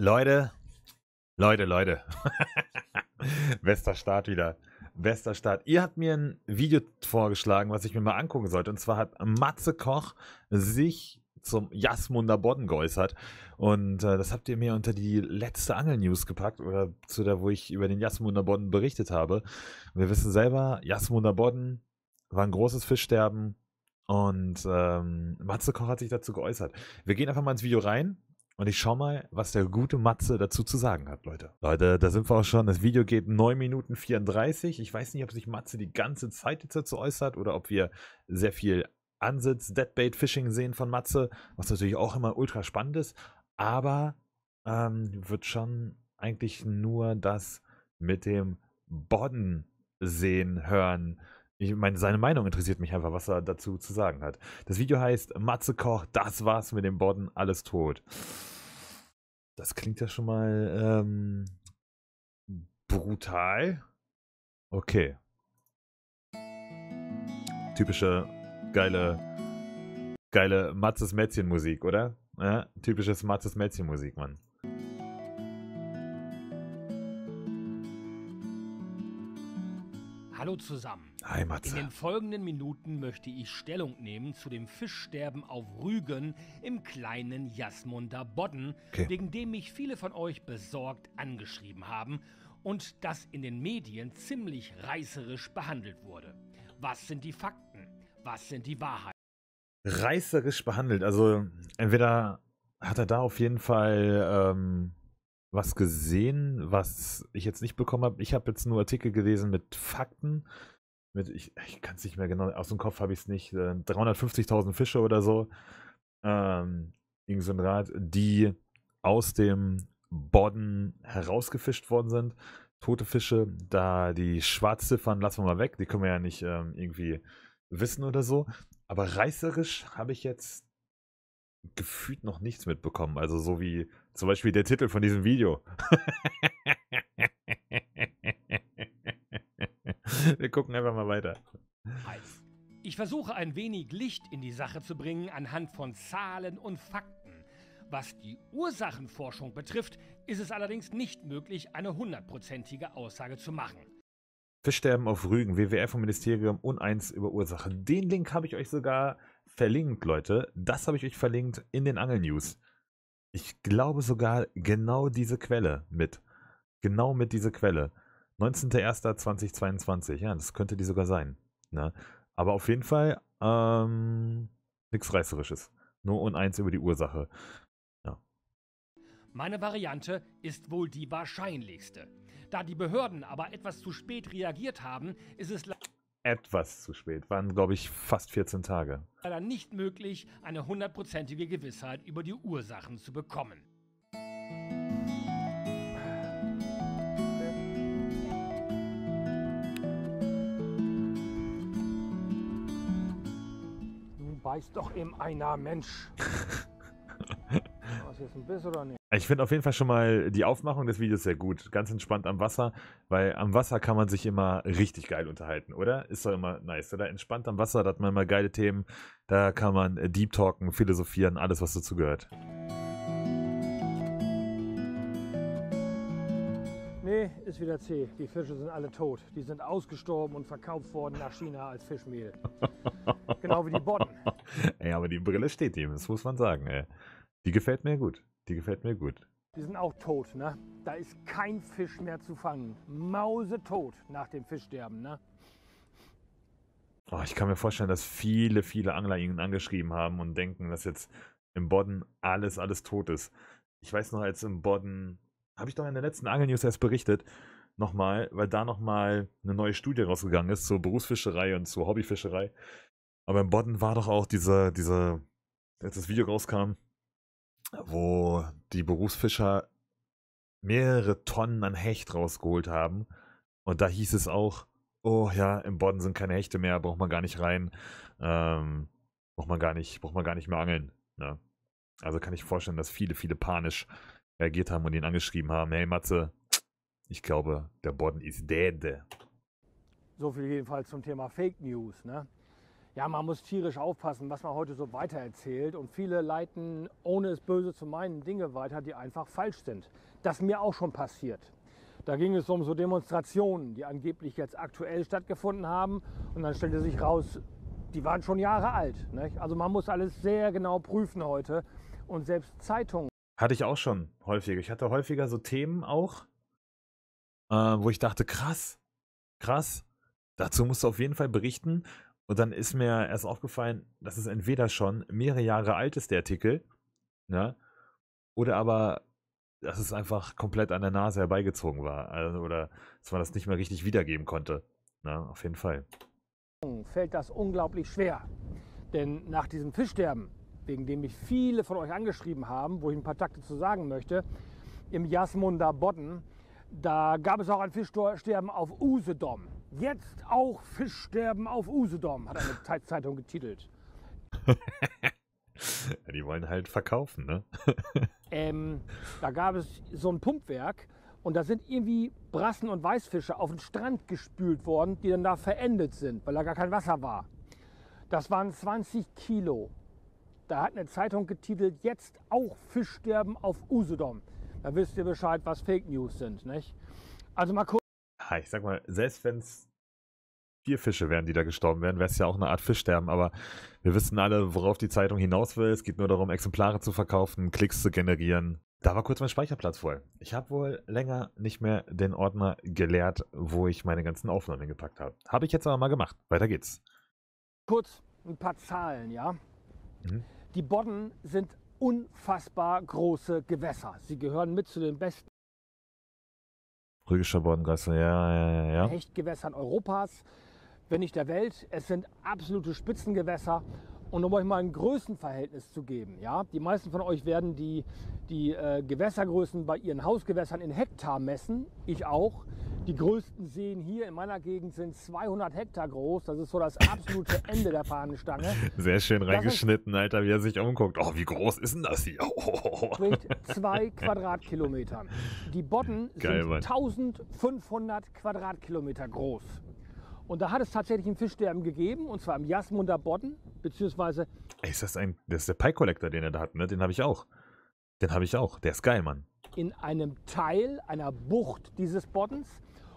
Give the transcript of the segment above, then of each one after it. Leute. Bester Start wieder. Bester Start. Ihr habt mir ein Video vorgeschlagen, was ich mir mal angucken sollte. Und zwar hat Matze Koch sich zum Jasmunder Bodden geäußert. Und das habt ihr mir unter die letzte Angel-News gepackt, oder zu der, wo ich über den Jasmunder Bodden berichtet habe. Wir wissen selber, Jasmunder Bodden war ein großes Fischsterben. Und Matze Koch hat sich dazu geäußert. Wir gehen einfach mal ins Video rein. Und ich schau mal, was der gute Matze dazu zu sagen hat, Leute. Leute, da sind wir auch schon. Das Video geht 9 Minuten 34. Ich weiß nicht, ob sich Matze die ganze Zeit jetzt dazu äußert oder ob wir sehr viel Ansitz, Deadbait-Fishing sehen von Matze, was natürlich auch immer ultra spannend ist. Aber wird schon eigentlich nur das mit dem Bodden sehen, hören. Ich meine, seine Meinung interessiert mich einfach, was er dazu zu sagen hat. Das Video heißt Matze Koch, das war's mit dem Bodden, alles tot. Das klingt ja schon mal brutal. Okay. Typische geile Matzes Mätzchen-Musik, oder? Ja, typisches Matzes Mätzchen-Musik, Mann. Hallo zusammen. Hi, Matze. In den folgenden Minuten möchte ich Stellung nehmen zu dem Fischsterben auf Rügen im kleinen Jasmunder Bodden, wegen dem mich viele von euch besorgt angeschrieben haben und das in den Medien ziemlich reißerisch behandelt wurde. Was sind die Fakten? Was sind die Wahrheiten? Reißerisch behandelt, also entweder hat er da auf jeden Fall was gesehen, was ich jetzt nicht bekommen habe. Ich habe jetzt nur Artikel gelesen mit Fakten. Ich kann es nicht mehr genau, aus dem Kopf habe ich es nicht. 350.000 Fische oder so. Irgend so ein Rat, die aus dem Bodden herausgefischt worden sind. Tote Fische, da die Schwarzziffern lassen wir mal weg. Die können wir ja nicht irgendwie wissen oder so. Aber reißerisch habe ich jetzt gefühlt noch nichts mitbekommen. Also so wie zum Beispiel der Titel von diesem Video. Wir gucken einfach mal weiter. Ich versuche ein wenig Licht in die Sache zu bringen anhand von Zahlen und Fakten. Was die Ursachenforschung betrifft, ist es allerdings nicht möglich, eine hundertprozentige Aussage zu machen. Fischsterben auf Rügen, WWF und Ministerium uneins über Ursache. Den Link habe ich euch sogar verlinkt, Leute. Das habe ich euch verlinkt in den Angel-News. Ich glaube sogar genau diese Quelle mit. Genau mit dieser Quelle. 19.01.2022. Ja, das könnte die sogar sein. Ne? Aber auf jeden Fall nichts Reißerisches. Nur uneins über die Ursache. Ja. Meine Variante ist wohl die wahrscheinlichste. Da die Behörden aber etwas zu spät reagiert haben, ist es etwas zu spät, waren glaube ich fast 14 Tage. Leider nicht möglich, eine hundertprozentige Gewissheit über die Ursachen zu bekommen. Nun beißt doch eben einer, Mensch. Ich finde auf jeden Fall schon mal die Aufmachung des Videos sehr gut. Ganz entspannt am Wasser, weil am Wasser kann man sich immer richtig geil unterhalten, oder? Ist doch immer nice, oder? Entspannt am Wasser, da hat man immer geile Themen, da kann man deep talken, philosophieren, alles was dazu gehört. Nee, ist wieder zäh. Die Fische sind alle tot. Die sind ausgestorben und verkauft worden nach China als Fischmehl. Genau wie die Bodden. Ey, aber die Brille steht ihm, das muss man sagen, ey. Die gefällt mir gut. Die gefällt mir gut. Die sind auch tot, ne? Da ist kein Fisch mehr zu fangen. Mausetot nach dem Fischsterben, ne? Oh, ich kann mir vorstellen, dass viele Angler ihn angeschrieben haben und denken, dass jetzt im Bodden alles tot ist. Ich weiß noch, als im Bodden, habe ich doch in der letzten Angel-News erst berichtet, nochmal, weil da nochmal eine neue Studie rausgegangen ist zur Berufsfischerei und zur Hobbyfischerei. Aber im Bodden war doch auch diese, als das Video rauskam, wo die Berufsfischer mehrere Tonnen an Hecht rausgeholt haben. Und da hieß es auch, oh ja, im Bodden sind keine Hechte mehr, braucht man gar nicht rein, braucht man gar nicht mehr angeln. Ne? Also kann ich vorstellen, dass viele panisch reagiert haben und ihn angeschrieben haben, hey Matze, ich glaube, der Bodden ist dead. So viel jedenfalls zum Thema Fake News, ne? ja, man muss tierisch aufpassen, was man heute so weitererzählt. Und viele leiten, ohne es böse zu meinen, Dinge weiter, die einfach falsch sind. Das ist mir auch schon passiert. Da ging es um so Demonstrationen, die angeblich jetzt aktuell stattgefunden haben. Und dann stellte sich raus, die waren schon Jahre alt. Nicht? Also man muss alles sehr genau prüfen heute. Und selbst Zeitungen. Hatte ich auch schon häufiger. Ich hatte häufiger so Themen auch, wo ich dachte, krass, dazu musst du auf jeden Fall berichten. Und dann ist mir erst aufgefallen, dass es entweder schon mehrere Jahre alt ist, der Artikel, ne? Oder aber, dass es einfach komplett an der Nase herbeigezogen war. Also, oder dass man das nicht mehr richtig wiedergeben konnte. Na, auf jeden Fall. Fällt das unglaublich schwer. Denn nach diesem Fischsterben, wegen dem mich viele von euch angeschrieben haben, wo ich ein paar Takte zu sagen möchte, im Jasmunder Bodden, da gab es auch ein Fischsterben auf Usedom. Jetzt auch Fischsterben auf Usedom, hat eine Zeitung getitelt. Ja, die wollen halt verkaufen, ne? Da gab es so ein Pumpwerk und da sind irgendwie Brassen und Weißfische auf den Strand gespült worden, die dann da verendet sind, weil da gar kein Wasser war. Das waren 20 Kilo. Da hat eine Zeitung getitelt, jetzt auch Fischsterben auf Usedom. Da wisst ihr Bescheid, was Fake News sind, nicht? Also mal kurz. Ich sag mal, selbst wenn es 4 Fische wären, die da gestorben wären, wäre es ja auch eine Art Fischsterben, aber wir wissen alle, worauf die Zeitung hinaus will. Es geht nur darum, Exemplare zu verkaufen, Klicks zu generieren. Da war kurz mein Speicherplatz voll. Ich habe wohl länger nicht mehr den Ordner geleert, wo ich meine ganzen Aufnahmen gepackt habe. Habe ich jetzt aber mal gemacht. Weiter geht's. Kurz ein paar Zahlen, ja? Mhm. Die Bodden sind unfassbar große Gewässer. Sie gehören mit zu den besten Rügischer Boddengasse, ja. Hechtgewässern Europas, wenn nicht der Welt. Es sind absolute Spitzengewässer. Und um euch mal ein Größenverhältnis zu geben, ja, die meisten von euch werden die Gewässergrößen bei ihren Hausgewässern in Hektar messen. Ich auch. Die größten Seen hier in meiner Gegend sind 200 Hektar groß. Das ist so das absolute Ende der Fahnenstange. Sehr schön reingeschnitten, Alter, wie er sich umguckt. Oh, wie groß ist denn das hier? Oh. Spricht 2 Quadratkilometern. Die Bodden sind 1500 Quadratkilometer groß. Und da hat es tatsächlich ein Fischsterben gegeben, und zwar im Jasmunder Bodden, beziehungsweise... Ey, das ist der Pie-Collector, den er da hat, ne? Den habe ich auch. Der ist geil, Mann. In einem Teil einer Bucht dieses Boddens.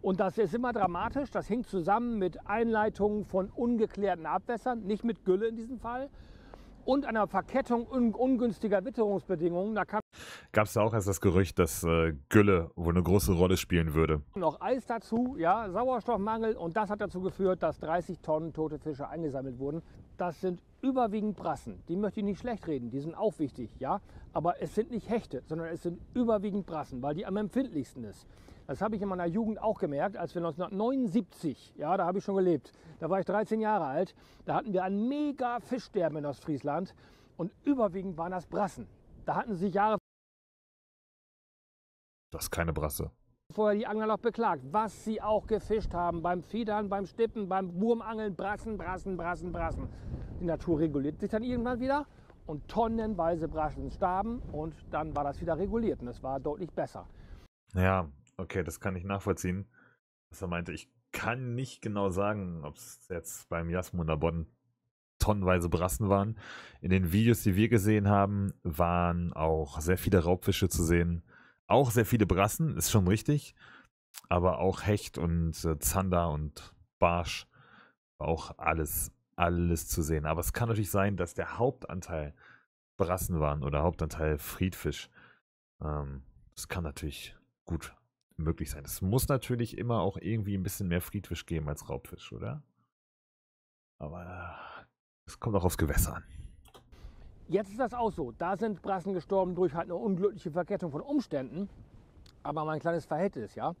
Und das ist immer dramatisch. Das hängt zusammen mit Einleitungen von ungeklärten Abwässern, nicht mit Gülle in diesem Fall, und einer Verkettung ungünstiger Witterungsbedingungen. Da gab es da auch erst das Gerücht, dass Gülle wohl eine große Rolle spielen würde. Noch Eis dazu, ja, Sauerstoffmangel, und das hat dazu geführt, dass 30 Tonnen tote Fische eingesammelt wurden. Das sind überwiegend Brassen, die möchte ich nicht schlecht reden, die sind auch wichtig, ja, aber es sind nicht Hechte, sondern es sind überwiegend Brassen, weil die am empfindlichsten ist. Das habe ich in meiner Jugend auch gemerkt, als wir 1979, ja, da habe ich schon gelebt, da war ich 13 Jahre alt, da hatten wir ein mega Fischsterben in Ostfriesland und überwiegend waren das Brassen. Da hatten sich Jahre... Das ist keine Brasse. Vorher die Angler noch beklagt, was sie auch gefischt haben, beim Fiedern, beim Stippen, beim Wurmangeln, Brassen. Die Natur reguliert sich dann irgendwann wieder und tonnenweise Brassen starben und dann war das wieder reguliert und es war deutlich besser. Ja. Okay, das kann ich nachvollziehen, was er meinte. Ich kann nicht genau sagen, ob es jetzt beim Jasmunder Bodden tonnenweise Brassen waren. In den Videos, die wir gesehen haben, waren auch sehr viele Raubfische zu sehen. Auch sehr viele Brassen, ist schon richtig. Aber auch Hecht und Zander und Barsch, auch alles zu sehen. Aber es kann natürlich sein, dass der Hauptanteil Brassen waren oder Hauptanteil Friedfisch. Das kann natürlich gut möglich sein. Es muss natürlich immer auch irgendwie ein bisschen mehr Friedfisch geben als Raubfisch, oder? Aber es kommt auch aufs Gewässer an. Jetzt ist das auch so. Da sind Brassen gestorben durch halt eine unglückliche Verkettung von Umständen. Aber mein kleines Verhältnis, ja.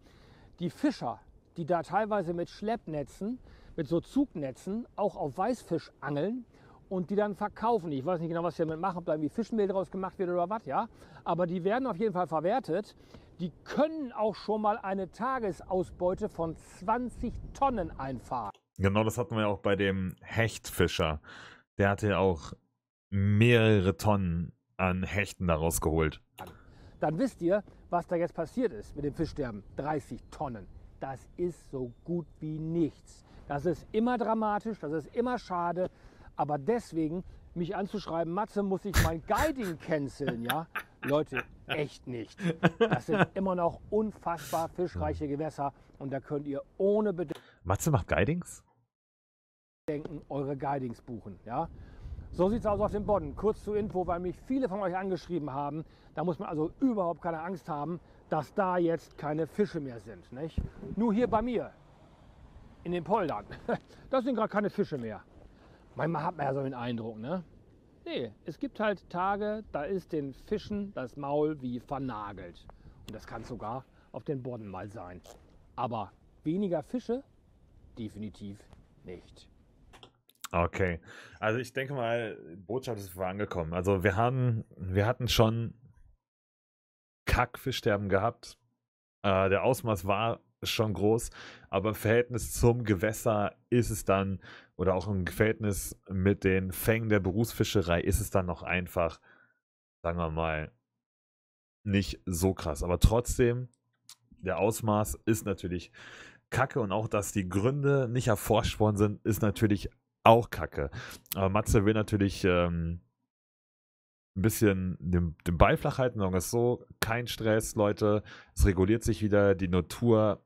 Die Fischer, die da teilweise mit Schleppnetzen, mit so Zugnetzen auch auf Weißfisch angeln und die dann verkaufen. Ich weiß nicht genau, was sie damit machen, ob da irgendwie Fischmehl draus gemacht wird oder was, ja. Aber die werden auf jeden Fall verwertet. Die können auch schon mal eine Tagesausbeute von 20 Tonnen einfahren. Genau, das hatten wir ja auch bei dem Hechtfischer. Der hatte ja auch mehrere Tonnen an Hechten daraus geholt. Dann wisst ihr, was da jetzt passiert ist mit dem Fischsterben. 30 Tonnen. das ist so gut wie nichts. Das ist immer dramatisch, das ist immer schade. Aber deswegen mich anzuschreiben, Matze, muss ich mein Guiding canceln, ja? Leute, echt nicht. Das sind immer noch unfassbar fischreiche Gewässer und da könnt ihr ohne Bedenken... Matze macht Guidings? ...eure Guidings buchen, ja? So sieht es aus auf dem Bodden. Kurz zur Info, weil mich viele von euch angeschrieben haben. Da muss man also überhaupt keine Angst haben, dass da jetzt keine Fische mehr sind, nicht? Nur hier bei mir, in den Poldern, da sind gerade keine Fische mehr. Manchmal hat man ja so den Eindruck, ne? Nee, es gibt halt Tage, da ist den Fischen das Maul wie vernagelt. Und das kann sogar auf den Bodden mal sein. Aber weniger Fische? Definitiv nicht. Okay, also ich denke mal, die Botschaft ist vorangekommen. Also wir hatten schon Kackfischsterben gehabt. Der Ausmaß war schon groß, aber im Verhältnis zum Gewässer ist es dann, oder auch im Verhältnis mit den Fängen der Berufsfischerei, ist es dann noch einfach, sagen wir mal, nicht so krass. Aber trotzdem, der Ausmaß ist natürlich Kacke und auch, dass die Gründe nicht erforscht worden sind, ist natürlich auch Kacke. Aber Matze will natürlich ein bisschen den Ball flach halten, sagen wir es so, kein Stress, Leute, es reguliert sich wieder, die Natur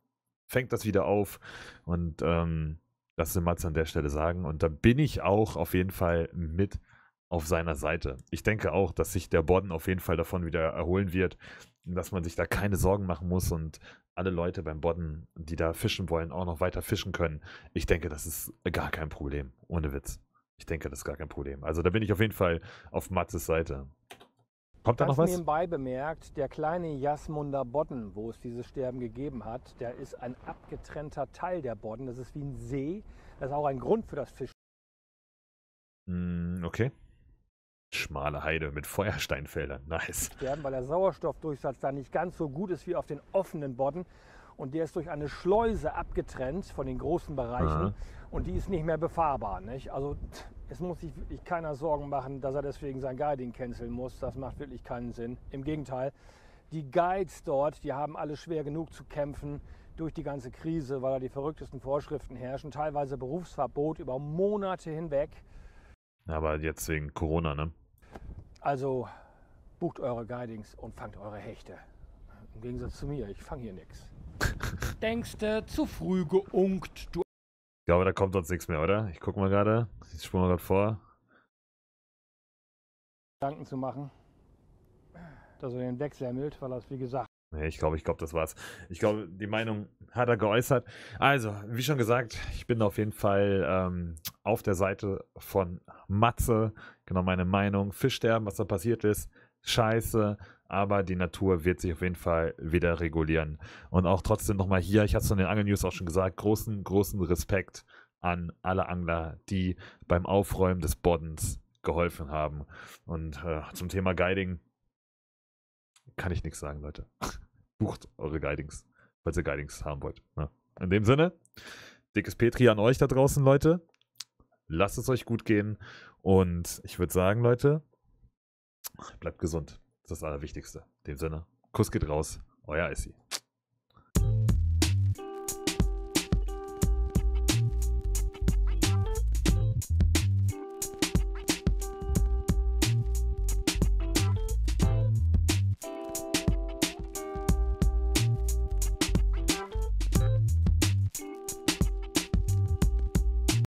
fängt das wieder auf und das will Matze an der Stelle sagen und da bin ich auch auf jeden Fall mit auf seiner Seite. Ich denke auch, dass sich der Bodden auf jeden Fall davon wieder erholen wird, dass man sich da keine Sorgen machen muss und alle Leute beim Bodden, die da fischen wollen, auch noch weiter fischen können. Ich denke, das ist gar kein Problem, ohne Witz. Ich denke, das ist gar kein Problem. Also da bin ich auf jeden Fall auf Matzes Seite. Kommt da noch was? Nebenbei bemerkt, der kleine Jasmunder Bodden, wo es dieses Sterben gegeben hat, der ist ein abgetrennter Teil der Bodden. Das ist wie ein See. Das ist auch ein Grund für das Fischen. Okay. Schmale Heide mit Feuersteinfeldern. Nice. Sterben, weil der Sauerstoffdurchsatz da nicht ganz so gut ist wie auf den offenen Bodden. Und der ist durch eine Schleuse abgetrennt von den großen Bereichen. Mhm. Und die ist nicht mehr befahrbar. Nicht? Also es muss sich wirklich keiner Sorgen machen, dass er deswegen sein Guiding canceln muss. Das macht wirklich keinen Sinn. Im Gegenteil, die Guides dort, die haben alle schwer genug zu kämpfen durch die ganze Krise, weil da die verrücktesten Vorschriften herrschen. Teilweise Berufsverbot über Monate hinweg. Aber jetzt wegen Corona, ne? Also bucht eure Guidings und fangt eure Hechte. Im Gegensatz zu mir, ich fange hier nichts. Denkste, zu früh geunkt, du... Ich glaube, da kommt sonst nichts mehr, oder? Ich gucke mal gerade. Ich spule mal gerade vor. Gedanken zu machen, dass er den wegsammelt, weil das, wie gesagt... Nee, ich glaube, das war's. Ich glaube, die Meinung hat er geäußert. Also, wie schon gesagt, ich bin auf jeden Fall auf der Seite von Matze. Genau meine Meinung. Fischsterben, was da passiert ist. Scheiße. Aber die Natur wird sich auf jeden Fall wieder regulieren. Und auch trotzdem nochmal hier, ich hatte es in den Angel-News auch schon gesagt, großen Respekt an alle Angler, die beim Aufräumen des Boddens geholfen haben. Und zum Thema Guiding kann ich nichts sagen, Leute. Bucht eure Guidings, falls ihr Guidings haben wollt. Ja. In dem Sinne, dickes Petri an euch da draußen, Leute. Lasst es euch gut gehen. Und ich würde sagen, Leute, bleibt gesund. Das ist das Allerwichtigste. In dem Sinne, Kuss geht raus, euer Eycy.